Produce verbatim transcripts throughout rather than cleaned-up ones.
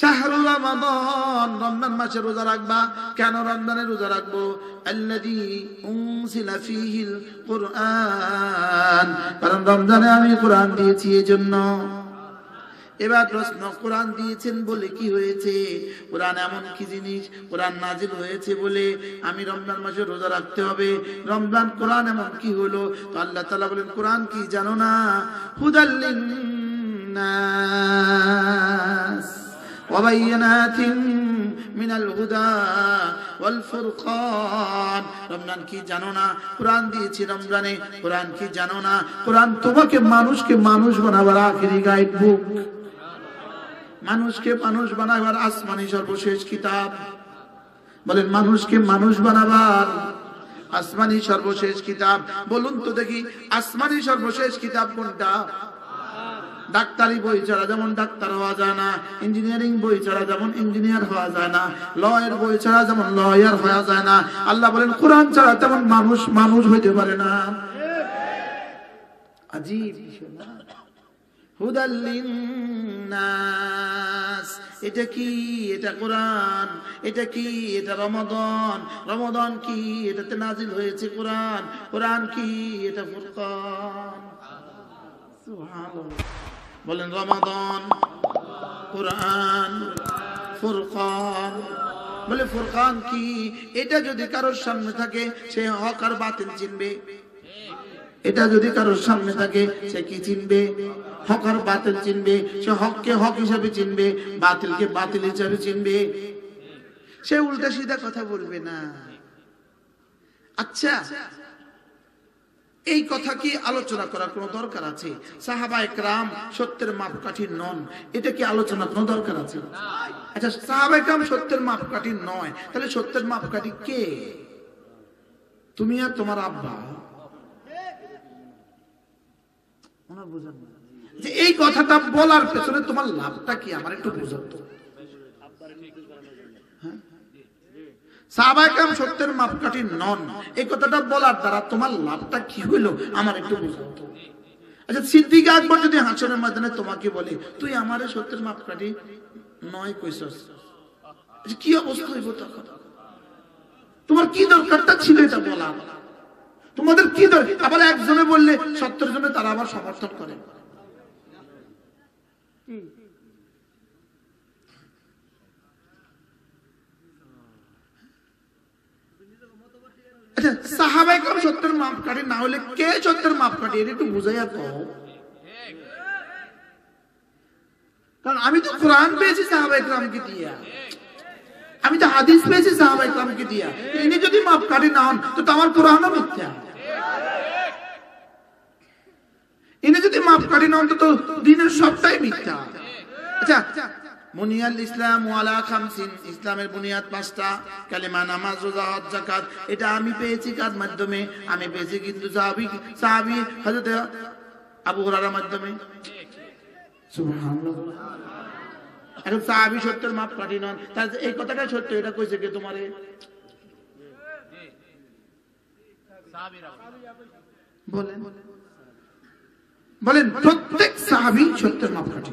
شهر رمضان رمضان মাসে রোজা রাখবা কেন রমজানে রোজা রাখবো الذي انزل فيه القرآن কারণ রমজানে আমি কোরআন দিয়েছি এজন্য এবার প্রশ্ন কোরআন দিয়েছেন বলে কি হয়েছে কোরআন এমন কি জিনিস কোরআন নাজিল হয়েছে বলে আমি রমজান মাসে রোজা রাখতে হবে রমজান কোরআন এমন কি হলো তো আল্লাহ তাআলা বলেন কোরআন কি জানো না হুদাল লিন্নাস وبينات من الهدى والفرقان رمضان কি জানো না কুরআন দিয়েছি রমজানে কুরআন কি জানো না কুরআন তোমাকে মানুষকে মানুষ বানাবার আখেরি গাইড বুক মানুষকে মানুষ বানাবার আসমানি সর্বশেষ কিতাব বলেন মানুষকে মানুষ বানাবার আসমানি সর্বশেষ কিতাব বলুন তো দেখি আসমানি সর্বশেষ কিতাব কোনটা ডাক্তারি বই ছাড়া যেমন ডাক্তার হওয়া যায় না ইঞ্জিনিয়ারিং বই ছাড়া যেমন ইঞ্জিনিয়ার হওয়া যায় না লয়ের বই ছাড়া যেমন লয়ার হওয়া যায় না আল্লাহ বলেন কোরআন ছাড়া তেমন মানুষ মানুষ হইতে পারে না ঠিক আজীব বিষয় না হুদাল লিন্নাস এটা কি এটা কোরআন এটা কি এটা রমাদান রমাদান কি এটাতে নাজিল হয়েছে কোরআন কোরআন কি এটা ফুরকান সুবহানাল্লাহ بولن رمضان قرآن فرقان بولن فرقان کی ایتا جو دی کارو شامن تھاکے شے ہاکر باطل چنبے ایتا جو دی کارو شامن تھاکے شے کی چنبے ہاکر باطل چنبے شے ہاک کے ہاک حسابے چنبے باطل کے باطل حسابے چنبے شے الٹا سیدھا کتھا بولبے نا اچھا এই কথা কি আলোচনা করার কোনো দরকার আছে সাহাবা একরাম সত্যের মাপকাঠি নন এটা কি আলোচনা কোনো দরকার আছে আচ্ছা সাহাবা একরাম সত্যের মাপকাঠি নয় তাহলে সত্যের মাপকাঠি কে তুমি আর তোমার আব্বা ওনার বুঝান যে এই কথাটা বলার পেছনে তোমার লাভটা কি আমার একটু বুঝাতো হ্যাঁ সাহাবা একরাম সত্যের মাপকাঠি নন এই কথাটা বলার দ্বারা তোমার লাভটা কি হলো আমার একটু বুঝাতো আচ্ছা সিদ্দিক আকবর যদি হাসরের ময়দানে তোমাকে বলে তুই আমারে সত্যের মাপকাঠি নয় কইছস কি অবস্থা হইব তখন তোমার কি দরকারটা ছিল এটা বলা তোমাদের কি দরকার আবার একজনে বললে সত্তর জনে তারা আবার সমর্থন করে সাহাবায়ে কেরাম সত্যের মাপকাঠি না হলে কে সত্যের মাপকাঠি এটা একটু বুঝাইয়া কও কারণ আমি তো কোরআন পেয়েছি সাহাবায়ে কেরামকে দিয়া আমি তো হাদিস পেয়েছি সাহাবায়ে কেরামকে দিয়া ইনি যদি মাপকাঠি না হন তো তোমার কোরআনও মিথ্যা ইনি যদি মাপকাঠি না হন তো দিনের সবটাই মিথ্যা আচ্ছা বুনিয়াল ইসলাম ওয়ালা খামসিন ইসলামের বুনিয়াদ পাঁচটা কালেমা নামাজ রোজা হজ যাকাত এটা আমি পেয়েছি কার মাধ্যমে আমি পেয়েছি কিন্তু সাহাবী সাহাবী হযরত আবু হুরায়রার মাধ্যমে ঠিক সুবহানাল্লাহ আর সাহাবী সত্যের মাপকাঠি নন তার এই কথাটা সত্য এটা কইছে কে তোমারে সাহাবীরা বলেন বলেন প্রত্যেক সাহাবী সত্যের মাপকাঠি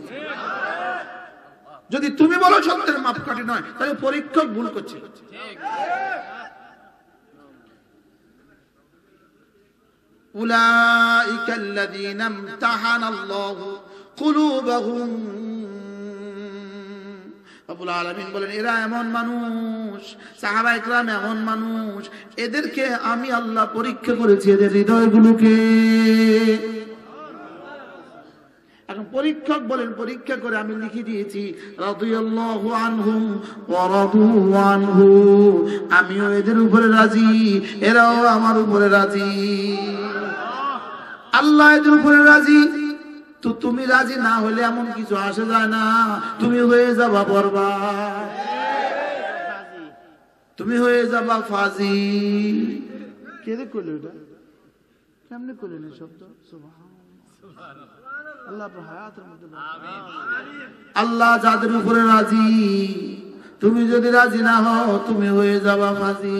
যদি তুমি বলো সত্যের মাপকাঠি নয় তাহলে পরীক্ষক ভুল করছে ঠিক উলাইকাল্লাযীনা ইমতাহানাল্লাহু কুলুবাহুম রব্বুল আলামিন বলেন এরা এমন মানুষ সাহাবা একরাম এমন মানুষ এদেরকে আমি আল্লাহ পরীক্ষা করেছি এদের হৃদয়গুলোকে এখন পরীক্ষক বলেন পরীক্ষা করে আমি লিখে দিয়েছি রাদিয়াল্লাহু আনহুম ওয়া রাদু আনহু আমিও এদের উপরে রাজি এরাও আমার উপরে রাজি আল্লাহ এদের উপরে রাজি তো তুমি রাজি না হলে এমন কিছু আসে যায় না, তুমি হয়ে যাবা বরবাদ, তুমি হয়ে যাবা ফাজি। কে রে কইলো এটা? কেমনে কইলেন এই শব্দ? সুবহানাল্লাহ। আল্লাহ আপনার হায়াতের মধ্যে আমিন। আল্লাহ যাদের উপরে রাজি, তুমি যদি রাজি না হও তুমি হয়ে যাবা ফাজি।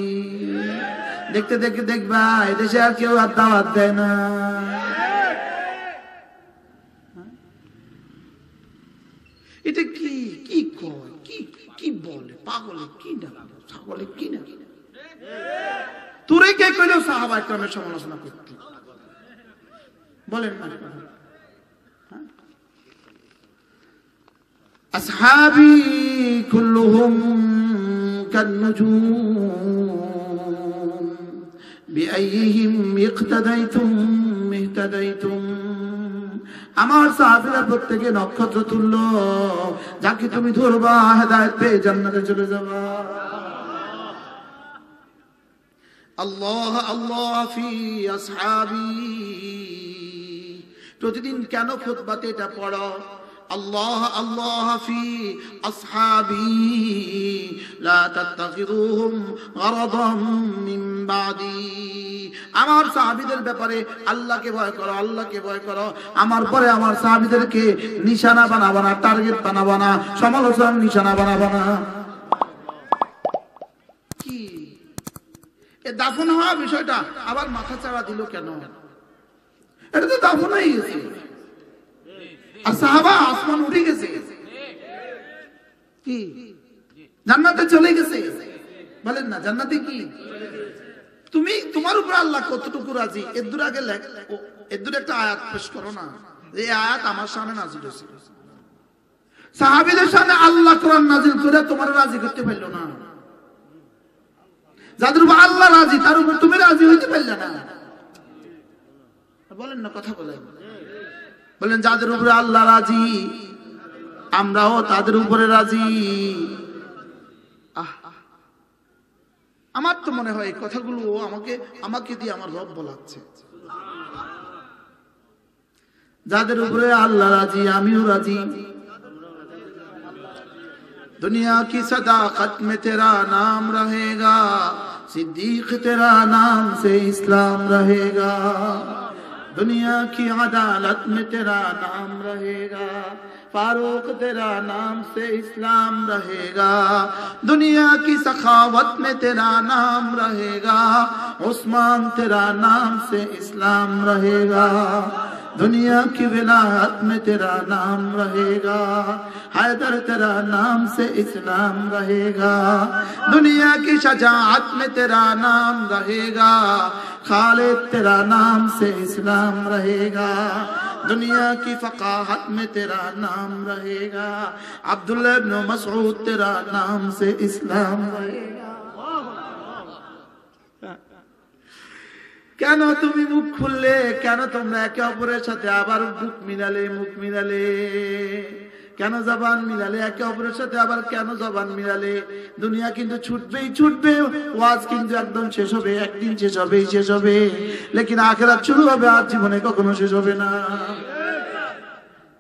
দেখতে দেখতে দেখবা এদেশে আর কেউ আর দাওয়াত দেয় না। এটা কি কি কয়, কি কি বলে, পাগলে কি না, ছাগলে কি না। তোরে কে কইলো সাহাবা একরামের সমালোচনা করতে? বলেন না। আসহাবি কুল্লুহুম কান্নুজুম বিআইহিম ইক্তাদাইতুম মিহতাদাইতুম। আমার সাহাবীরা প্রত্যেকে নক্ষত্র তুল্য, যাকে তুমি ধরবা হেদায়েত পেয়ে জান্নাতে চলে যাবা। আল্লাহ আল্লাহ ফি আসহাবি। প্রতিদিন কেন খুতবাতে এটা পড়ো? আল্লাহ আল্লাহ ফি আসহাবি লা তাত্তাখিযুহুম গারাদাম মিন বাদি। আমার সাহাবীদের ব্যাপারে আল্লাহকে ভয় করো, আল্লাহকে ভয় করো। আমার পরে আমার সাহাবীদেরকে নিশানা বানাবা না, টার্গেট বানাবা না, সমালোচনার নিশানা বানাবা না। কি এ দাফন হওয়া বিষয়টা আবার মাথা চাড়া দিল কেন? এটা তো দাফনই হয়েছে। আর সাহাবা আসমান উঠে গেছে, কি জান্নাতে চলে গেছে। বলেন না, জান্নাতে কি তুমি, তোমার উপর আল্লাহ কতটুকু রাজি? এদুর আগে এদুর একটা আয়াত পেশ করো না। এই আয়াত আমার সামনে নাজিল হয়েছে, সাহাবীদের সামনে আল্লাহ কোরআন নাজিল করে তোমার রাজি করতে পারলো না। যাদের উপর আল্লাহ রাজি তার উপর তুমি রাজি হইতে পারলে না। বলেন না, কথা বলেন। বলেন, যাদের উপরে আল্লাহ রাজি আমরাও তাদের উপরে রাজি। আহ, আমার তো মনে হয় এই কথাগুলো আমাকে আমাকে দিয়ে আমার রব বলাচ্ছে। যাদের উপরে আল্লাহ রাজি আমিও রাজি। দুনিয়া কি সাদাকত মে তেরা নাম রহেগা, সিদ্দিক তেরা নাম সে ইসলাম রহেগা। دنیا کی عدالت میں تیرا نام رہے گا, فاروق تیرا نام سے اسلام رہے گا. دنیا کی سخاوت میں تیرا نام رہے گا, عثمان تیرا نام سے اسلام رہے گا. دنیا کی ولایت میں تیرا نام رہے گا, حیدر تیرا نام سے اسلام رہے گا. دنیا کی شجاعت میں تیرا نام رہے گا, خالد تیرا نام سے اسلام رہے گا. دنیا کی فقاحت میں تیرا نام رہے گا, عبداللہ ابن مسعود تیرا نام سے اسلام رہے گا. কেন তুমি মুখ খুললে? কেন তোমরা একে অপরের সাথে আবার মুখ মিলালে? মুখ মিলালে কেন? জবান মিলালে একে অপরের সাথে আবার কেন জবান মিলালে? দুনিয়া কিন্তু ছুটবেই ছুটবে, ওয়াজ কিন্তু একদম শেষ হবে, একদিন শেষ হবেই শেষ হবে, লেকিন আখিরাত শুরু হবে, আর জীবনে কখনো শেষ হবে না।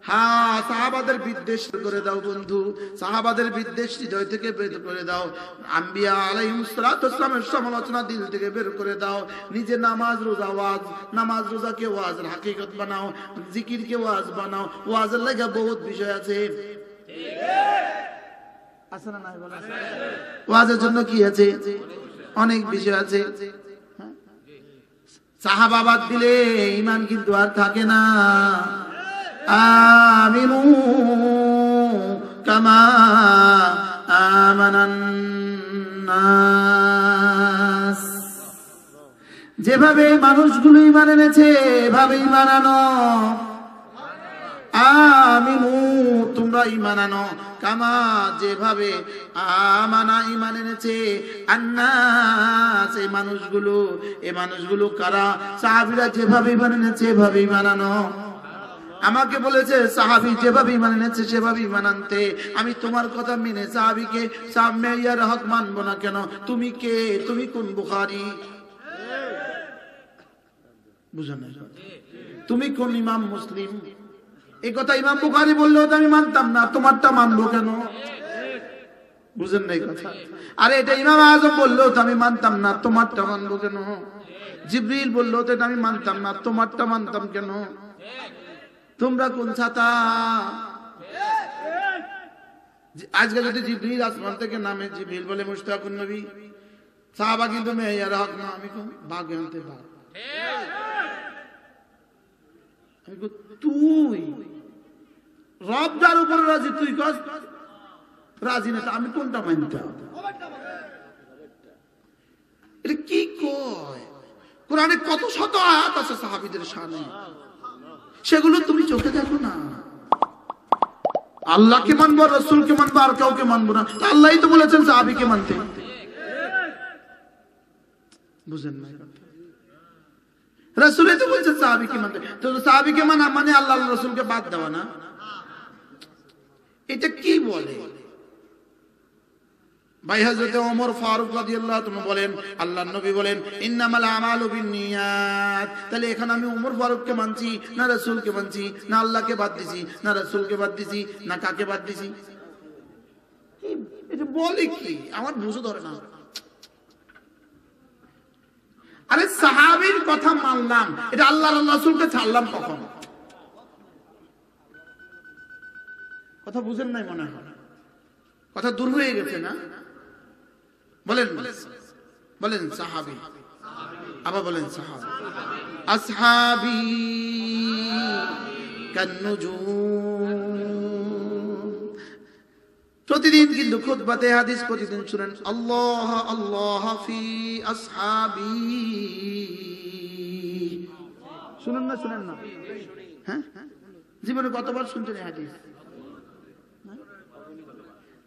হ্যাঁ, সাহাবাদের বিদ্বেষ করে দাও বন্ধু, সাহাবাদের বিদ্বেষ হৃদয় থেকে বের করে দাও। আম্বিয়া আলাইহিস সালাতু ওয়াস সালামের সমালোচনা দিল থেকে বের করে দাও। নিজে নামাজ রোজা ওয়াজ, নামাজ রোজাকে ওয়াজের হাকিকত বানাও, জিকিরকে ওয়াজ বানাও। ওয়াজের লাগা বহুত বিষয় আছে, আছে না? নাই বলেন, ওয়াজের জন্য কি আছে? অনেক বিষয় আছে। সাহাবা বাদ দিলে ঈমান কিন্তু আর থাকে না। آمنوا كما آمن الناس, যেভাবে মানুষগুলো ঈমান এনেছে এভাবে ঈমান আনো। আমিনু, তোমরা ঈমান আনো। কামা, যেভাবে। আমানা, ঈমান এনেছে। আন্নাস, এই মানুষগুলো। এই মানুষগুলো কারা? সাহাবীরা যেভাবে ঈমান এনেছে এভাবে ঈমান আনো। আমাকে বলেছে সাহাবী যেভাবে ঈমান এনেছে সেভাবে ঈমান আনতে। আমি তোমার কথা মেনে সাহাবীকে সামনে ইয়ার হক মানব না কেন? তুমি কে? তুমি কোন বুখারী? বুঝেন, তুমি কোন ইমাম মুসলিম? এই কথা ইমাম বুখারী বললেও তো আমি মানতাম না, তোমারটা মানবো কেন? বুঝেন না এই কথা। আরে এটা ইমাম আযম বললেও তো আমি মানতাম না, তোমারটা মানবো কেন? জিবরিল বললেও তো এটা আমি মানতাম না, তোমারটা মানতাম কেন? তোমরা কোন ছাতা? আজকে যদি জিবরিল আসমান থেকে নামে, জিবরিল বলে মুশতাকুন নবী, সাহাবা কিন্তু মেহের হক না, আমি কম ভাগে আনতে পার। তুই রব যার উপরে রাজি তুই কস রাজি না, আমি কোনটা মানতে হবে? এটা কি কয়? কোরআনে কত শত আয়াত আছে সাহাবীদের শানে, সেগুলো তুমি চোখে দেখো না। আল্লাহকে মানবো, রাসূলকে মানবো, আর কাউকে মানবো না। আল্লাহই তো বলেছেন সাহাবীকে মানতে। বুঝেন না রাসূলই তো বলেছেন সাহাবীকে মানতে। তো সাহাবীকে মানা মানে আল্লাহ রাসূলকে বাদ দেওয়া না, এটা কি বলে ভাই? হযরত ওমর ফারুক রাদিয়াল্লাহু তাআলা বলেন, আল্লাহর নবী বলেন ইন্নামাল আমালু বিন্নিয়াত। তাহলে এখন আমি ওমর ফারুককে মানছি না রাসূলকে মানছি? না আল্লাহকে বাদ দিছি না রাসূলকে বাদ দিছি না কাকে বাদ দিছি? এটা বলে কি? আমার বুঝে ধরে না। আরে সাহাবীর কথা মানলাম, এটা আল্লাহর রাসূলকে ছাড়লাম কখন? কথা বুঝেন নাই মনে হয়, কথা দূর হয়ে গেছে না? বলেন বলেন সাহাবী, আবার বলেন সাহাবী। আসহাবী কান্নুজুম। প্রতিদিন কিন্তু খুতবাতে হাদিস প্রতিদিন শুনেন, আল্লাহ আল্লাহ ফি আসহাবী। শুনেন না? শুনেন না? হ্যাঁ, জীবনে কতবার শুনছেন এই হাদিস?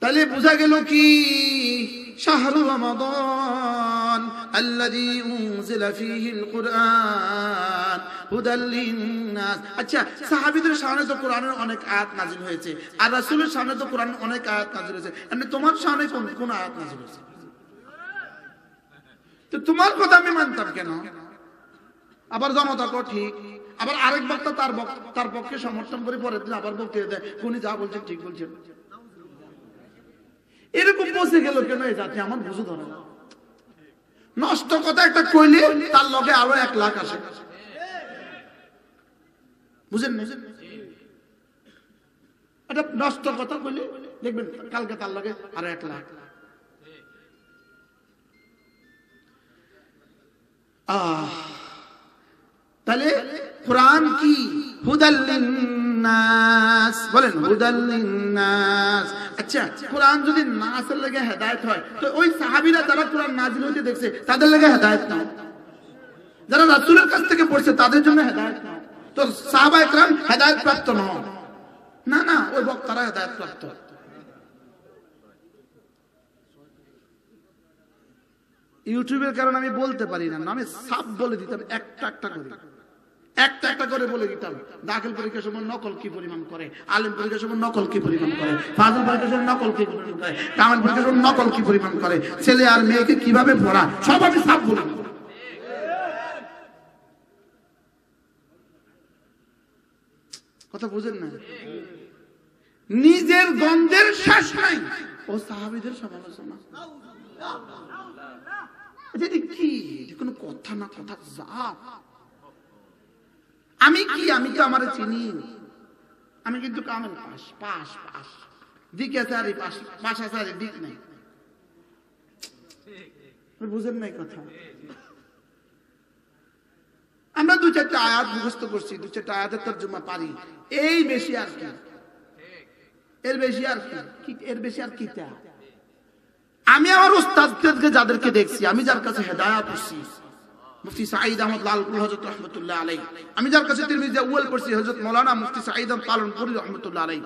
তাহলে বোঝা গেল কি, শাহরু রমাদান আল্লাযী উনজিলা ফীহিল কুরআন হুদাল লিন-নাস। আচ্ছা, সাহাবীদের সামনে তো কুরআনের অনেক আয়াত নাযিল হয়েছে, আর রাসূলের সামনে তো কুরআনের অনেক আয়াত নাযিল হয়েছে, মানে তোমার সামনে কোন কোন আয়াত নাযিল হয়েছে? তো তোমার কথা আমি মানতাম কেন? আবার জমাতা কো ঠিক, আবার আরেক বক্তা তার তার পক্ষে সমর্থন করে পরের দিন আবার বক্তৃতা দেয়, উনি যা বলছেন ঠিক বলছেন। এরকম বসে গেল কেন এই জাতি? আমার বুঝে ধরে না। নষ্ট কথা একটা কইলে তার লগে আরো এক লাখ আসে। বুঝেন না? এটা নষ্ট কথা কইলে দেখবেন কালকে তার লগে আরো এক লাখ। আহ, তাহলে কোরআন কি? হুদাল লিন-নাস। বলেন হুদাল লিন-নাস। আচ্ছা, কোরআন যদি নাসের লাগে হেদায়েত হয়, তো ওই সাহাবীরা যারা কোরআন নাযিল হতে দেখছে তাদের লাগে হেদায়েত না, যারা রাসূলের কাছ থেকে পড়ছে তাদের জন্য হেদায়েত না। তো সাহাবায়ে کرام হেদায়েত প্রাপ্ত নন, না না, ওই বক্তারা হেদায়েত প্রাপ্ত। ইউটিউবের কারণে আমি বলতে পারি না, নামে সাপ বলে দিতাম, একটা একটা করে একটা একটা করে বলে দিতাম। দাখিল পরীক্ষার সময় নকল কি পরিমাণ করে, আলেম পরীক্ষার সময় নকল কি পরিমাণ করে, ফাজিল পরীক্ষার সময় নকল কি পরিমাণ করে, কামাল পরীক্ষার সময় নকল কি পরিমাণ করে, ছেলে আর মেয়েকে কিভাবে পড়া, সব আমি সাপ বলি। কথা বুঝেন না? নিজের গন্ধের শেষ নাই। ও সাহাবীদের সমালোচনা, যেটা কি কোনো কথা না, কথা জাত। আমি কি? আমি তো আমার চিনি, আমি কিন্তু কামেল পাশ পাশ পাশ দিকে চারি পাশ পাশ চারি দিক নাই। বুঝেন নাই কথা? আমরা দু চারটা আয়াত মুখস্থ করছি, দু চারটা আয়াতের তরজমা পারি, এই বেশি আর কি, এর বেশি আর কি, এর বেশি আর কি তা। আমি আমার উস্তাদকে যাদেরকে দেখছি, আমি যার কাছে হেদায়েত পড়ছি, মুফতি সাঈদ আহমদ লালপুর হযরত রাহমাতুল্লাহ আলাইহি, আমি যার কাছে তিরমিজি আউয়াল পড়ছি হযরত মাওলানা মুফতি সাঈদ আহমদ পালনপুরী রাহমাতুল্লাহ আলাইহি,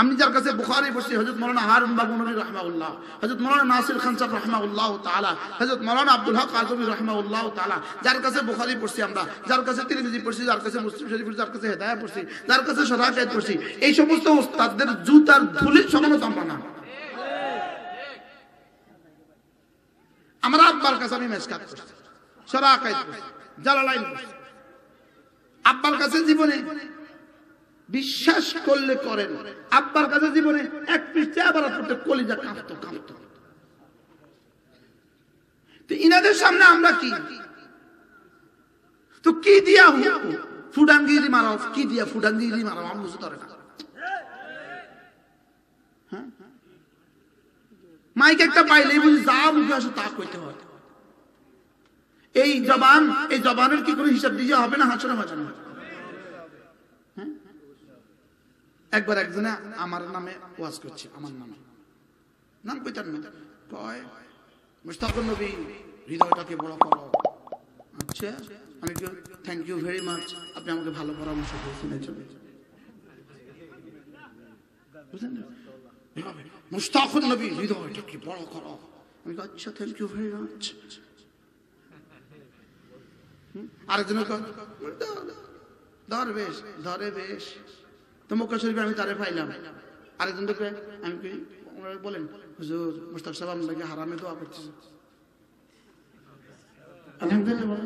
আমি যার কাছে বুখারী পড়ছি হযরত মাওলানা হারুন বাবু নবী রাহমাতুল্লাহ হযরত মাওলানা নাসির খান সাহেব রাহমাতুল্লাহ তাআলা হযরত মাওলানা আব্দুল হক আযমি রাহমাতুল্লাহ তাআলা যার কাছে বুখারী পড়ছি আমরা যার কাছে তিরমিজি পড়ছি যার কাছে মুসলিম শরীফ পড়ছি যার কাছে হেদায়েত পড়ছি যার কাছে সরাহ হাদিস পড়ছি এই সমস্ত উস্তাদদের জুতার ধুলির সমান দাম না আমরা আব্বার কাছে আমি মেশকাত করছি সরাহ হাদিস পড়ছি জালালাইন পড়ছি আব্বার কাছে জীবনে বিশ্বাস করলে করেন আব্বার কাছে জীবনে এক পৃষ্ঠা আবার পড়তে কলিজা কাঁপতো কাঁপতো তো ইনাদের সামনে আমরা কি তো কি দিয়া হুকু ফুডানগিরি মারাও কি দিয়া ফুডানগিরি মারাও আমি বুঝতে পারি না হ্যাঁ মাইক একটা পাইলেই বলি যা মুখে আসে তা কইতে হয় এই জবান এই জবানের কি কোনো হিসাব দিয়ে হবে না হাসরে মাঝানো একবার একজনে আমার নামে ওয়াজ করছে আমার নামে নাম কইতার না কয় মুস্তাফা নবী হৃদয়টাকে বড় করো আচ্ছা আমি কি থ্যাংক ইউ ভেরি মাচ আপনি আমাকে ভালো পরামর্শ দিয়েছেন এই জন্য বুঝেন না মুস্তাফা নবী হৃদয়টাকে বড় করো আমি কই আচ্ছা থ্যাংক ইউ ভেরি মাচ আরেকজন কয় দরবেশ দরবেশ تموك شريف أنا تعرف فايلام، أريد أن تقول أنا كي أنا بقولين، زور مستقبل سبعة من لقي حرامي دوا بتشي. الحمد لله.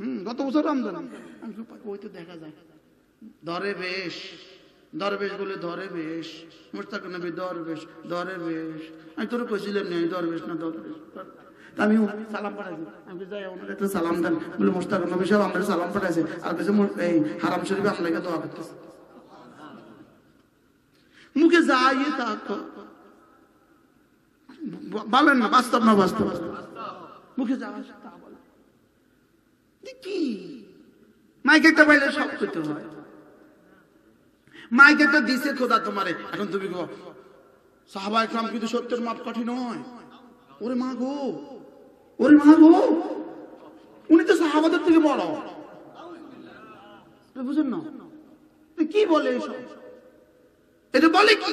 هم قط وصل رام دنا، أنا كي بقول تي ده كذا. داره بيش، داره بيش بقوله داره بيش، مستقبل نبي داره بيش، داره بيش. أنا تورو كوزيلة مني داره بيش نا داره بيش. আমি সালাম পড়াইছি আমি যাই ওনার কাছে সালাম দেন বলে মুস্তাফা নবী সাহেব আমাদের সালাম পড়াইছে আর কিছু এই হারাম শরীফে আপনাকে দোয়া করতেছে মুখে যাই তা তো বলেন না বাস্তব না বাস্তব মুখে যাওয়া তা বলেন দেখি মাইক একটা পাইলে সব করতে হয় মাইক একটা দিছে খোদা তোমারে এখন তুমি গো সাহাবা ইকরাম কিন্তু সত্যের মাপ কঠিন নয় ওরে মা গো ওরে মা গো উনি তো সাহাবাদের থেকে বড় আলহামদুলিল্লাহ বুঝেন না কি বলে এসব এটা বলে কি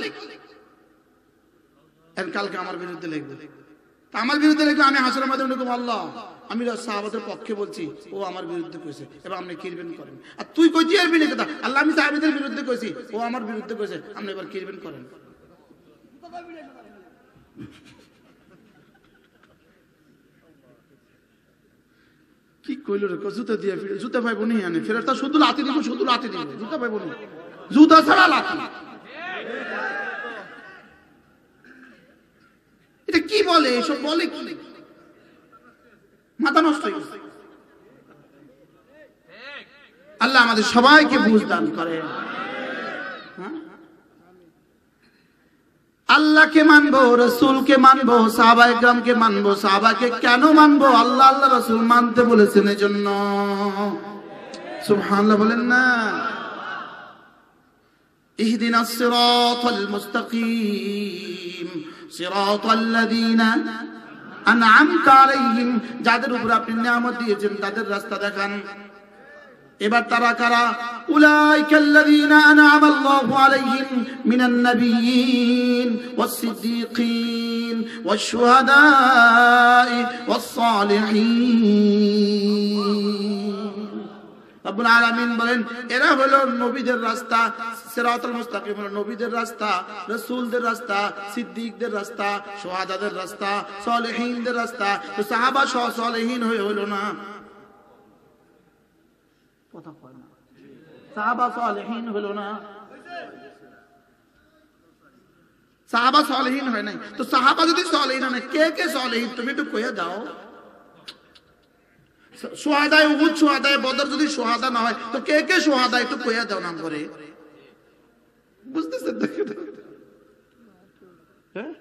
এর কালকে আমার বিরুদ্ধে লিখবে তা আমার বিরুদ্ধে লিখলে আমি হাসরের মাঠে উনি কব আল্লাহ আমি সাহাবাদের পক্ষে বলছি ও আমার বিরুদ্ধে কইছে এবার আপনি কিরবেন করেন আর তুই কইতি আর বিনে কথা আল্লাহ আমি সাহাবাদের বিরুদ্ধে কইছি ও আমার বিরুদ্ধে কইছে আপনি এবার কিরবেন করেন কি কইলো রে জুতা দিয়া ফিরে জুতা পাইবো নি আনে ফেরটা শুধু লাতি দিব শুধু লাতি দিব জুতা পাইবো নি জুতা ছাড়া লাতি ঠিক এটা কি বলে এসব বলে কি মাথা নষ্ট হই গেছে ঠিক আল্লাহ আমাদের সবাইকে বুঝ দান করেন হ্যাঁ আল্লাহকে মানবো রাসূলকে মানবো সাহাবায়ে کرامকে মানবো সাহাবাকে কেন মানবো আল্লাহ আল্লাহ রাসূল মানতে বলেছেন এজন্য সুবহানাল্লাহ বলেন না ইহদিনাস সিরাতাল মুস্তাকিম সিরাতাল লাযিনা আনআমতা আলাইহিম যাদের উপর আপনি নিয়ামত দিয়েছেন তাদের রাস্তা দেখান এবার তারা কারা أولئك الذين أنعم الله عليهم من النبيين والصديقين والشهداء والصالحين رب العالمين بلن إرا هلو النبي در رستا صراط المستقيم النبي در رستا رسول در رستا صديق در رستا شهداء در رستا صالحين در رستا صحابة شو صالحين هو هلونا সাহাবা সালেহীন হলো না সাহাবা সালেহীন হয় নাই তো সাহাবা যদি সালেহীন হয় কে কে সালেহীন তুমি তো কইয়া দাও সুহাদায়ে উহুদ সুহাদায়ে বদর যদি সুহাদা না হয় তো কে কে সুহাদা একটু কইয়া দাও নাম করে বুঝতেছেন হ্যাঁ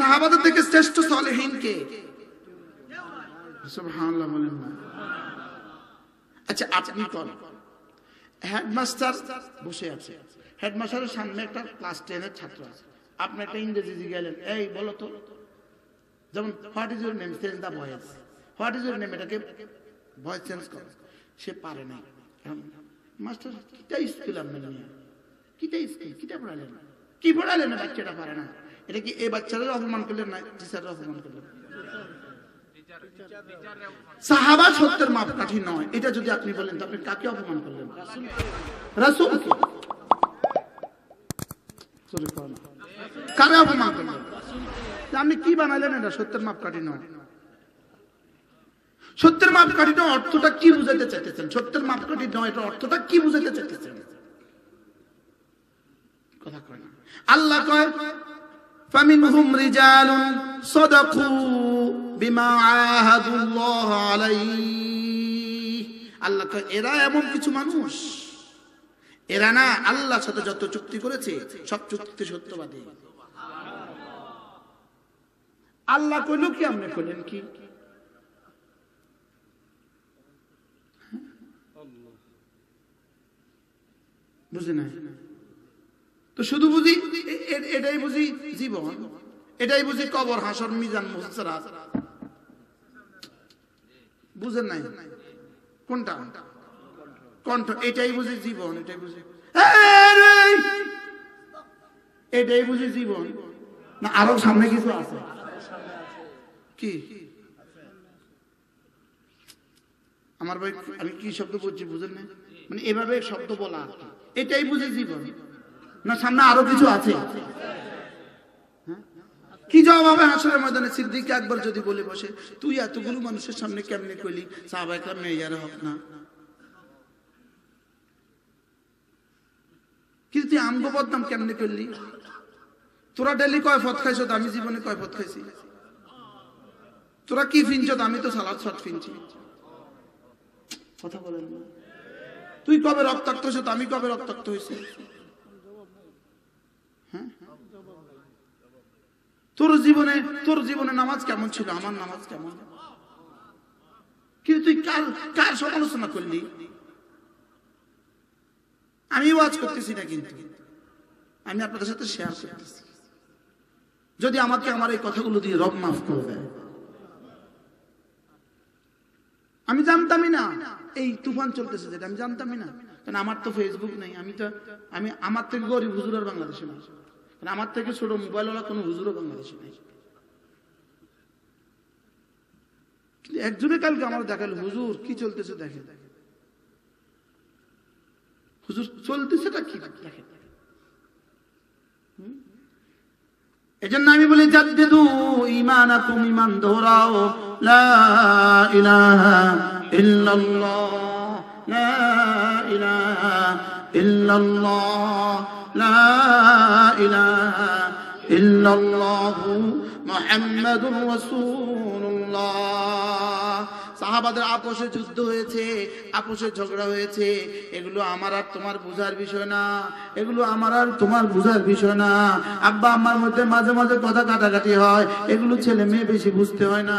সাহাবাদের থেকে শ্রেষ্ঠ সালেহীন কে সুবহানাল্লাহ বলেন না আচ্ছা আপনি কোন হেডমাস্টার বসে আছে হেডমাস্টারের সামনে একটা ক্লাস টেন এর ছাত্র আছে আপনি একটা ইংরেজি জিজ্ঞাসা করেন এই বলো তো যেমন what is your name change the voice what is your name এটাকে ভয়েস চেঞ্জ করো সে পারে না মাস্টার কিটা স্কুল আনবেন না, কিটা স্কুল কিটা পড়ালেন, কি পড়ালেন বাচ্চাটা পারে না। এটা কি এই বাচ্চাদের অপমান করলেন না টিচাররা অপমান করলেন? সাহাবা সত্যের মাপকাঠি নয়, এটা যদি আপনি বলেন তো আপনি কাকে অপমান করলেন? রাসূলকে। সরি পড়া কারে অপমান করলেন? আপনি কি বানালেন? এটা সত্যের মাপকাঠি নয়। সত্যের মাপকাঠি নয় অর্থটা কি বুঝাতে চাইতেছেন? সত্যের মাপকাঠি নয় এটা অর্থটা কি বুঝাতে চাইতেছেন? কথা কয় না। আল্লাহ কয় ফামিনহুম রিজালুন সাদাকু বিমা আহাদুল্লাহ আলাইহি। আল্লাহ কয় এরা এমন কিছু মানুষ, এরা না আল্লাহর সাথে যত চুক্তি করেছে সব চুক্তিতে সত্যবাদী। আল্লাহ কইল কি আপনি কইলেন কি? বুঝে না তো শুধু বুঝি এটাই বুঝি জীবন, এটাই বুঝি কবর হাসর মিজান মুহসরাত। বুঝেন নাই কোনটা কণ্ঠ? এটাই বুঝি জীবন, এটাই বুঝি এটাই বুঝি জীবন না আরো সামনে কিছু আছে কি? আমার ভাই আমি কি শব্দ বলছি বুঝেন না, মানে এভাবে শব্দ বলা আছে। এটাই বুঝি জীবন না সামনে আরো কিছু আছে কি? জবাব হবে হাসরের ময়দানে। সিদ্দিক আকবর যদি বলে বসে তুই এতগুলো মানুষের সামনে কেমনে কইলি সাহাবা একরাম মেয়ার হক না, কিন্তু তুই আমগো বদনাম কেমনে করলি? তোরা ডেলি কয় ফত খাইছ, আমি জীবনে কয় ফত খাইছি? তোরা কি ফিনছ? আমি তো সালাদ শট ফিনছি। কথা বলেন না। তুই কবে রক্তাক্ত হয়েছ, আমি কবে রক্তাক্ত হয়েছি? তোর জীবনে তোর জীবনে নামাজ কেমন ছিল, আমার নামাজ কেমন? কিন্তু তুই কার কার সমালোচনা করলি? আমি ওয়াজ করতেছি না, কিন্তু আমি আপনাদের সাথে শেয়ার করতেছি। যদি আমাকে আমার এই কথাগুলো দিয়ে রব মাফ করে দেয়। আমি জানতামই না এই তুফান চলতেছে, যেটা আমি জানতামই না, কারণ আমার তো ফেসবুক নেই। আমি তো আমি আমার থেকে গরিব হুজুর আর বাংলাদেশে নেই, কারণ আমার থেকে ছোট মোবাইলওয়ালা কোনো হুজুরও বাংলাদেশে নেই। কিন্তু একজনে কালকে আমার দেখালো, হুজুর কি চলতেছে দেখে, হুজুর চলতেছেটা কি দেখে। এজন্য আমি বলি জাদ্দিদু ঈমানাকুম, ঈমান দৌড়াও। লা ইলাহা ইল্লাল্লাহ, লা ইলাহা ইল্লাল্লাহ, লা ইলাহা ইল্লাল্লাহ মুহাম্মাদুর রাসূলুল্লাহ। সাহাবাদের আপোষে যুদ্ধ হয়েছে, আপোষে ঝগড়া হয়েছে, এগুলো আমার আর তোমার বুঝার বিষয় না, এগুলো আমার আর তোমার বুঝার বিষয় না। আব্বা আম্মার মধ্যে মাঝে মাঝে কথা কাটাকাটি হয়, এগুলো ছেলে মেয়ে বেশি বুঝতে হয় না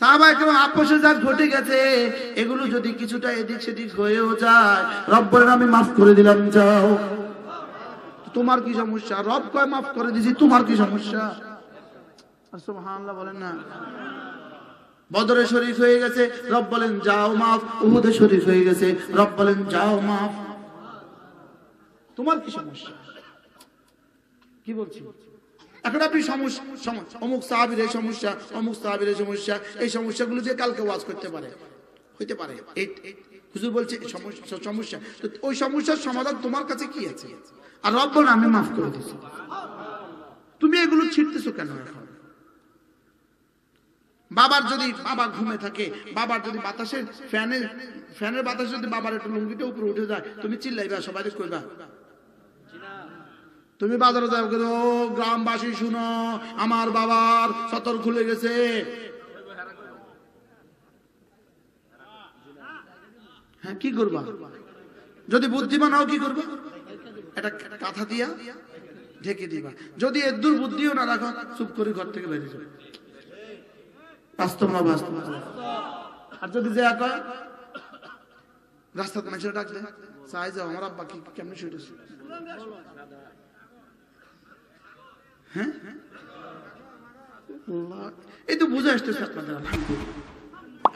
সাহাবায়ে কেরাম আপোষে যা ঘটে গেছে, এগুলো যদি কিছুটা এদিক সেদিক হয়েও যায়, রব্বের নামে মাফ করে দিলাম, যাও। তোমার কি সমস্যা? রব কয় মাফ করে দিছি, তোমার কি সমস্যা? সুবহানাল্লাহ বলেন না। বদরে শরীফ হয়ে গেছে, রব বলেন যাও মাফ। উহুদে শরীফ হয়ে গেছে, রব বলেন যাও মাফ। তোমার কি সমস্যা? কি বলছি এখন? আপনি সমস্যা, অমুক সাহাবীর এই সমস্যা, অমুক সাহাবীর এই সমস্যা, এই সমস্যাগুলো যে কালকে ওয়াজ করতে পারে, হইতে পারে। হুজুর বলছে সমস্যা সমস্যা, তো ওই সমস্যার সমাধান তোমার কাছে কি আছে? আর রব বলেন আমি মাফ করে দিছি, তুমি এগুলো ছিটতেছো কেন? এখন বাবার যদি বাবা ঘুমে থাকে, বাবার যদি বাতাসের ফ্যানের ফ্যানের বাতাস যদি বাবার একটু লুঙ্গিটা উপরে উঠে যায়, তুমি চিল্লাইবা, সবাই কইবা। তুমি বাজারে যাও, ও গ্রামবাসী শুনো, আমার বাবার সতর খুলে গেছে। হ্যাঁ কি করবা যদি বুদ্ধিমান হও কি করবা এটা কাঁথা দিয়া ঢেকে দিবা যদি এদুর বুদ্ধিও না রাখো চুপ করে ঘর থেকে বেরিয়ে যাও বাস্তব না বাস্তব আর যদি যে আকা রাস্তাতে মানুষের ডাক দেয় চাই যাও আমার আব্বা কি কেমনে শুইতেছে হ্যাঁ আল্লাহ এই তো বুঝা আসতেছে আপনাদের আলহামদুলিল্লাহ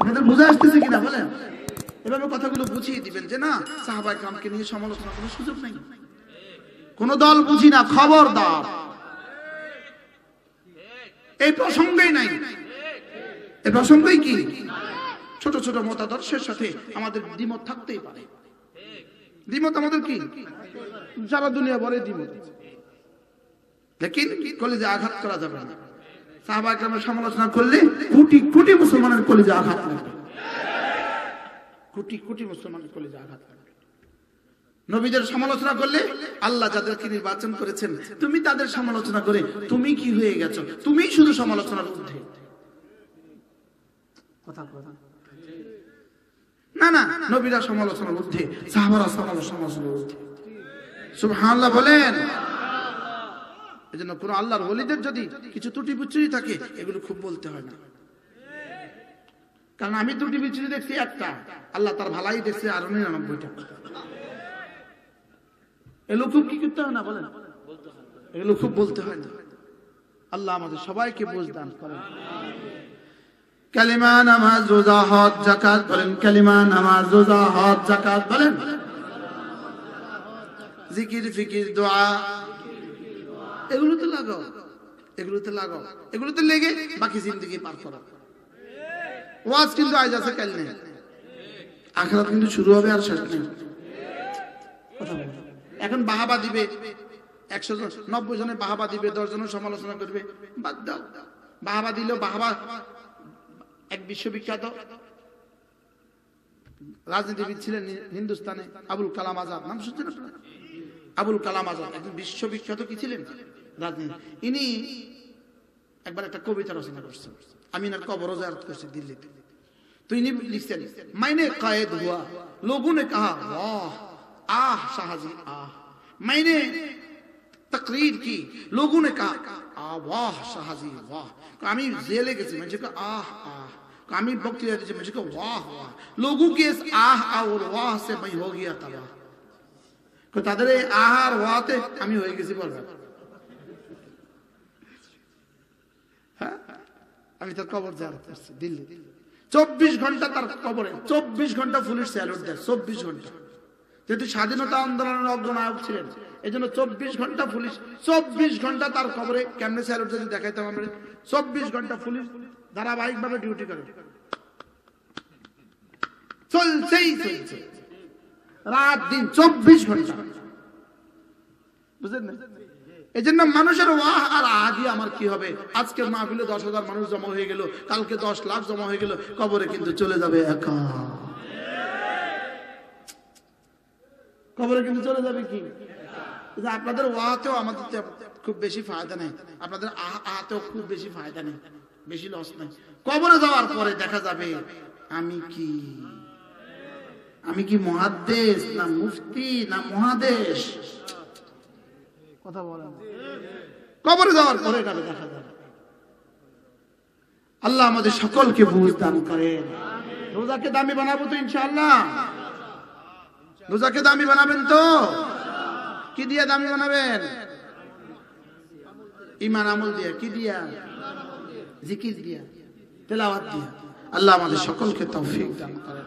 আপনাদের বুঝা আসতেছে কিনা বলেন এভাবে কথাগুলো বুঝিয়ে দিবেন যে না সাহাবায়ে কামকে নিয়ে সমালোচনা করার সুযোগ নাই কোন দল বুঝিনা খবরদার এই প্রসঙ্গই নাই এই প্রসঙ্গই কি ছোট ছোট মতাদর্শের সাথে আমাদের দ্বিমত থাকতেই পারে দ্বিমত আমাদের কি সারা দুনিয়া ভরে দ্বিমত কিন্তু কলিজা আঘাত করা যাবে না সাহাবায়ে কামের সমালোচনা করলে কোটি কোটি মুসলমানের কলিজা আঘাত লাগবে কোটি কোটি মুসলমানের কলিজা আঘাত লাগবে নবীদের সমালোচনা করলে আল্লাহ যাদেরকে নির্বাচন করেছেন তুমি তাদের সমালোচনা করে তুমি কি হয়ে গেছো তুমি শুধু সমালোচনার ঊর্ধ্বে কথা কথা না না নবীরা সমালোচনার ঊর্ধ্বে সাহাবারা সমালোচনার ঊর্ধ্বে সুবহানাল্লাহ বলেন এজন্য কোন আল্লাহর ওলিদের যদি কিছু ত্রুটি বিচ্যুতি থাকে এগুলো খুব বলতে হয় না কারণ আমি ত্রুটি বিচ্যুতি দেখছি একটা আল্লাহ তার ভালাই দেখছে আর নিরানব্বইটা এগুলো খুব কি করতে হয় না বলেন বলতে হয় এগুলো খুব বলতে হয় না আল্লাহ আমাদের সবাইকে বুঝ দান করেন আমিন কালিমা নামাজ রোজা হজ যাকাত বলেন কালিমা নামাজ রোজা হজ যাকাত বলেন জিকির ফিকির দোয়া এগুলোতে লাগাও এগুলোতে লাগাও এগুলোতে লেগে বাকি জিন্দেগি পার করো ওয়াজ কিন্তু আজ আছে কাল নেই আখিরাত কিন্তু শুরু হবে আর শেষ নেই কথা বল এখন বাহাবা দিবে একশো জন নব্বই জনে বাহাবা দিবে দশ জন সমালোচনা করবে বাদ দাও বাহাবা দিলেও বাহাবা এক বিশ্ববিখ্যাত রাজনীতিবিদ ছিলেন হিন্দুস্তানে আবুল কালাম আজাদ নাম শুনছেন আপনারা আবুল কালাম আজাদ একজন বিশ্ববিখ্যাত কি ছিলেন রাজনীতি ইনি একবার একটা কবিতা রচনা করছেন আমি না কবর জিয়ারত করছি দিল্লিতে তো ইনি লিখছেন মাইনে কায়েদ হুয়া লোগো নে কাহা ওয়াহ আহ শাহজি আহ মাইনে তকরির কি লোগো নে কাহা আহ ওয়াহ শাহজি ওয়াহ আমি জেলে গেছি মানুষে কা আহ আহ আমি বক্তৃতা দিয়েছি মানুষে কা ওয়াহ ওয়াহ লোগো কে ইস আহ আর ওয়াহ সে মাই হো গিয়া তবাহ তাদের এই আহার হওয়াতে আমি হয়ে গেছি বলবেন হ্যাঁ আমি তার কবর জিয়ারত করছি দিল্লি চব্বিশ ঘন্টা তার কবরে চব্বিশ ঘন্টা পুলিশ স্যালুট দেয় চব্বিশ ঘন্টা যেহেতু স্বাধীনতা আন্দোলনের অগ্রনায়ক ছিলেন এই জন্য চব্বিশ ঘন্টা পুলিশ চব্বিশ ঘন্টা তার কবরে কেমনে স্যালুট যদি দেখাইতাম আমরা চব্বিশ ঘন্টা পুলিশ ধারাবাহিকভাবে ডিউটি করে চলছেই চলছে রাত দিন চব্বিশ ঘন্টা বুঝেন না এই জন্য মানুষের ওয়াহ আর আদি আমার কি হবে আজকে মাহফিলে দশ হাজার মানুষ জমা হয়ে গেল কালকে দশ লাখ জমা হয়ে গেল কবরে কিন্তু চলে যাবে একা কবরে কিন্তু চলে যাবে কি আপনাদের ওয়াহতেও আমাদের খুব বেশি ফায়দা নেই আপনাদের আহাতেও খুব বেশি ফায়দা নেই বেশি লস নেই কবরে যাওয়ার পরে দেখা যাবে আমি কি আমি কি মহাদেশ না মুফতি না মহাদেশ কথা বলেন কবরে যাওয়ার পরে এটা দেখা যাবে আল্লাহ আমাদের সকলকে বুঝ দান করেন আমিন রোজাকে দামি বানাবো তো ইনশাআল্লাহ ইনশাআল্লাহ রোজাকে দামি বানাবেন তো ইনশাআল্লাহ কি দিয়ে দামি বানাবেন ঈমান আমল দিয়ে কি দিয়া জিকির দিয়া তেলাওয়াত দিয়া আল্লাহ আমাদের সকলকে তৌফিক দান করেন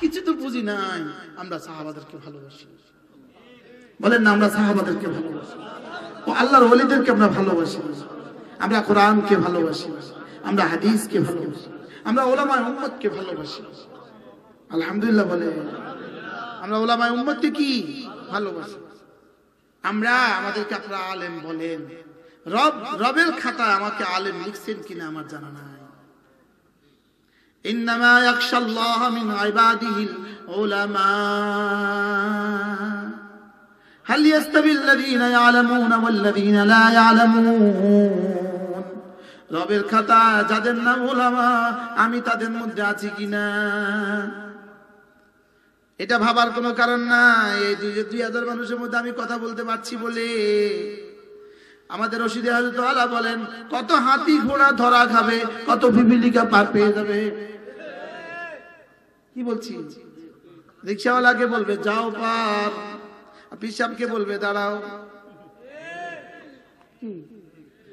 কিছু তো বুঝি নাই আমরা সাহাবাদেরকে ভালোবাসি বলেন না আমরা সাহাবাদেরকে ভালোবাসি ও আল্লাহর ওলিদেরকে আমরা ভালোবাসি আমরা কোরআনকে ভালোবাসি আমরা হাদিসকে ভালোবাসি আমরা ওলামায়ে উম্মতকে ভালোবাসি আলহামদুলিল্লাহ বলে আমরা ওলামায়ে উম্মতকে কি ভালোবাসি। আমরা আমাদেরকে আপনারা আলেম বলেন, রব রবের খাতা আমাকে আলেম লিখছেন কিনা আমার জানা নাই। ইন্নামা ইয়াখশাল্লাহ মিন ইবাদিহিল উলামা হাল ইস্তাবিল লাযীনা ইয়ালামুন ওয়াল লাযীনা লা ইয়ালামুন। রবের খাতা যাদের নাম উলামা আমি তাদের মধ্যে আছি কিনা এটা ভাবার কোনো কারণ নাই। এই দুই হাজার মানুষের মধ্যে আমি কথা বলতে পারছি বলে আমাদের রশিদ হযরত আলা বলেন কত হাতি ঘোড়া ধরা খাবে, কত পিপিলিকা পার পেয়ে যাবে। কি বলছি? রিকশাওয়ালাকে বলবে যাও পার, পিশাবকে বলবে দাঁড়াও,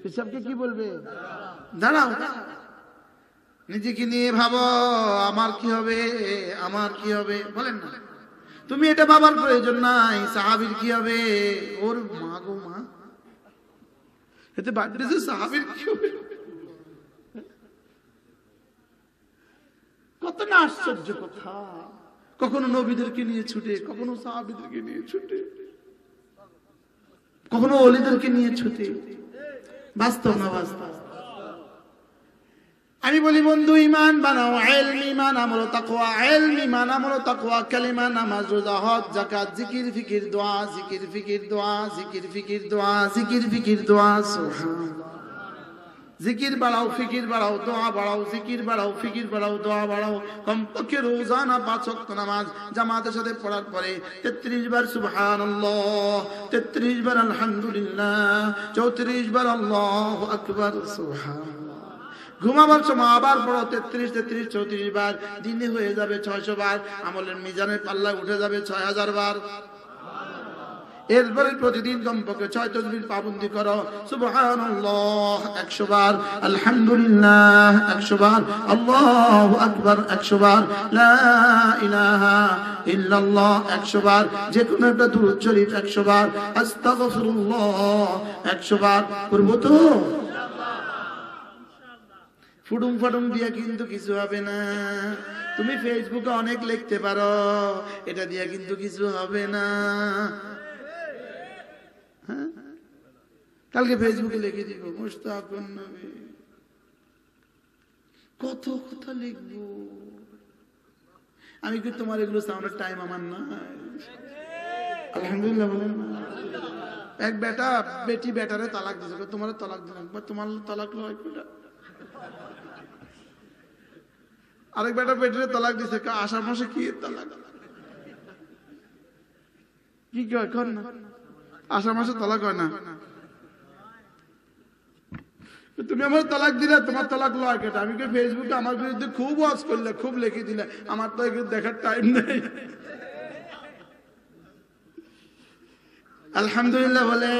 পিশাবকে কি বলবে দাঁড়াও। নিজেকে নিয়ে ভাবো আমার কি হবে, আমার কি হবে বলেন না। তুমি এটা ভাবার প্রয়োজন নাই সাহাবীর কি হবে, ওর মা গো মা এতে বাড়িতে সাহাবীর কি হবে। কত না আশ্চর্য কথা, কখনো নবীদেরকে নিয়ে ছুটে, কখনো সাহাবীদেরকে নিয়ে ছুটে, কখনো ওলিদেরকে নিয়ে ছুটে। বাস্তব না বাস্তব? আমি বলি বন্ধু ইমান বানাও, ইলম ইমান আমল তাকওয়া, ইলম ইমান আমল তাকওয়া, কালিমা নামাজ রোজা হজ যাকাত জিকির ফিকির দোয়া, জিকির ফিকির দোয়া, জিকির ফিকির দোয়া, জিকির ফিকির দোয়া। সুবহানাল্লাহ। জিকির বাড়াও, ফিকির বাড়াও, দোয়া বাড়াও, জিকির বাড়াও, ফিকির বাড়াও, দোয়া বাড়াও। কমপক্ষে রোজানা পাঁচ ওয়াক্ত নামাজ জামাতের সাথে পড়ার পরে তেত্রিশ বার সুবহানাল্লাহ, তেত্রিশ বার আলহামদুলিল্লাহ, চৌত্রিশ বার আল্লাহু আকবার। সুবহানাল্লাহ। ঘুমাবার সময় আবার পড়ো তেত্রিশ তেত্রিশ চৌত্রিশ বার, দিনে হয়ে যাবে ছয়শো বার, আমলের মিজানের পাল্লায় উঠে যাবে ছয় হাজার বার। এরপরে প্রতিদিন কমপক্ষে ছয় তসবির পাবন্দি করো, সুবহানাল্লাহ একশো বার, আলহামদুলিল্লাহ একশো বার, আল্লাহু আকবার একশো বার, লা ইলাহা ইল্লাল্লাহ একশো বার, যে কোনো একটা দুরূদ শরীফ একশো বার, আস্তাগফিরুল্লাহ একশো বার করবো তো ফুডুম ফাডুম দিয়া কিন্তু কিছু হবে না। তুমি ফেসবুকে অনেক লিখতে পারো, এটা দিয়া কিন্তু কিছু হবে না। কালকে ফেসবুকে লিখে দিব মুস্তাকুন নবী, কত কথা লিখবো। আমি কি তোমার এগুলো সামনের টাইম আমার না। আলহামদুলিল্লাহ বলেন। এক বেটা বেটি বেটারে তালাক দিয়েছে, তোমার তালাক দিলাম, তোমার তালাক লয় কটা। আরেক বেটা পেটের তালাক দিছে, আষাঢ় মাসে কি তালাক, কি কয় না আষাঢ় মাসে তালাক হয় না। তুমি আমার তালাক দিলে, তোমার তালাক লয় কেটে। আমি কি ফেসবুকে আমার বিরুদ্ধে খুব ওয়াজ করলে, খুব লিখে দিলে, আমার তো দেখার টাইম নেই। আলহামদুলিল্লাহ বলে।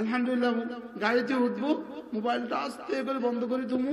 আলহামদুলিল্লাহ। গাড়িতে উঠবো, মোবাইলটা আস্তে করে বন্ধ করি, তুমি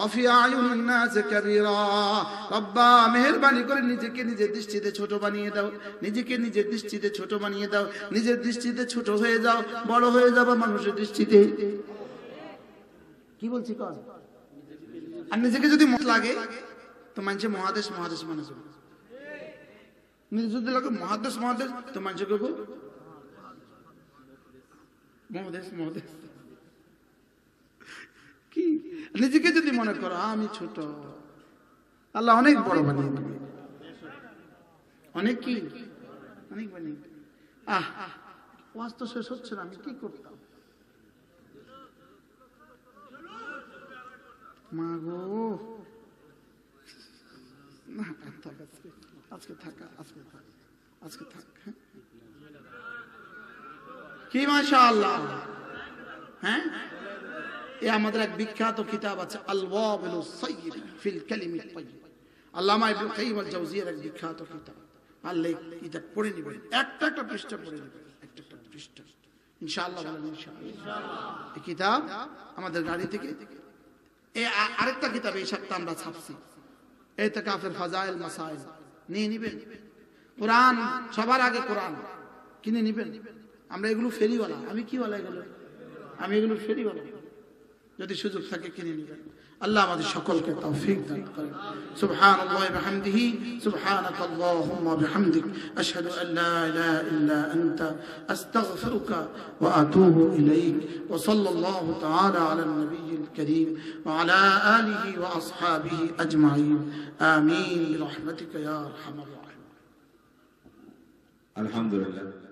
وفي اعين الناس كبيرا ربا مهرباني করে নিজেকে নিজের দৃষ্টিতে ছোট বানিয়ে দাও, নিজেকে নিজের দৃষ্টিতে ছোট বানিয়ে দাও, নিজের দৃষ্টিতে ছোট হয়ে যাও, বড় হয়ে যাবে মানুষের দৃষ্টিতে। কি বলছি কর। আর নিজেকে যদি মত লাগে তো মানুষে মহাদেশ মহাদেশ মানুষ, নিজে যদি লাগে মহাদেশ মহাদেশ তো মানুষে কব মহাদেশ মহাদেশ। কি নিজেকে যদি মনে করো আমি ছোট, আল্লাহ অনেক বড় বানিয়ে দেবে, অনেক কি অনেক বানিয়ে দেবে। আহ ওয়াজ তো শেষ হচ্ছে না, আমি কি করতাম মা গো। না থাক আজকে, থাক আজকে, থাক আজকে, থাক। কি মাশাআল্লাহ। হ্যাঁ এ আমাদের এক বিখ্যাত কিতাব আছে আল-ওয়াবিলুস সাইয়্যিদ ফিল কালিমাত তাইয়্যিব, আল্লামা ইবনে কাইয়িম আল-জাওজিয়ার এক বিখ্যাত কিতাব। পারলে এটা পড়ে নেবেন, একটা একটা পৃষ্ঠা পড়ে নেবেন, একটা একটা পৃষ্ঠা ইনশাআল্লাহ। বলেন ইনশাআল্লাহ। ইনশাআল্লাহ এই কিতাব আমাদের গাড়ি থেকে, এই আরেকটা কিতাব এই সপ্তাহে আমরা ছাপছি, এটা কাফের ফাজাইল মাসাইল, নিয়ে নেবেন। কোরআন সবার আগে কোরআন কিনে নেবেন। আমরা এগুলো ফেরিওয়ালা, আমি কি বলা এগুলো, আমি এগুলো ফেরিওয়ালা, যদি সুযোগ থাকে কিনে নেবেন। الله আমাদের সকলকে তৌফিক দান করেন। সুবহানাল্লাহি ওয়া বিহামদিহি সুবহানাকাল্লাহুম্মা বিহামদিক আশহাদু আল লা ইলাহা ইল্লা আনতা আস্তাগফিরুকা ওয়া আতুবু ইলাইক ওয়া সাল্লাল্লাহু তাআলা আলান নাবিয়্যিল কারীম ওয়া আলা আলিহি ওয়া আসহাবিহি আজমাইন আমিন বিরহমাতিকা ইয়া আরহামার রাহিম। আলহামদুলিল্লাহ।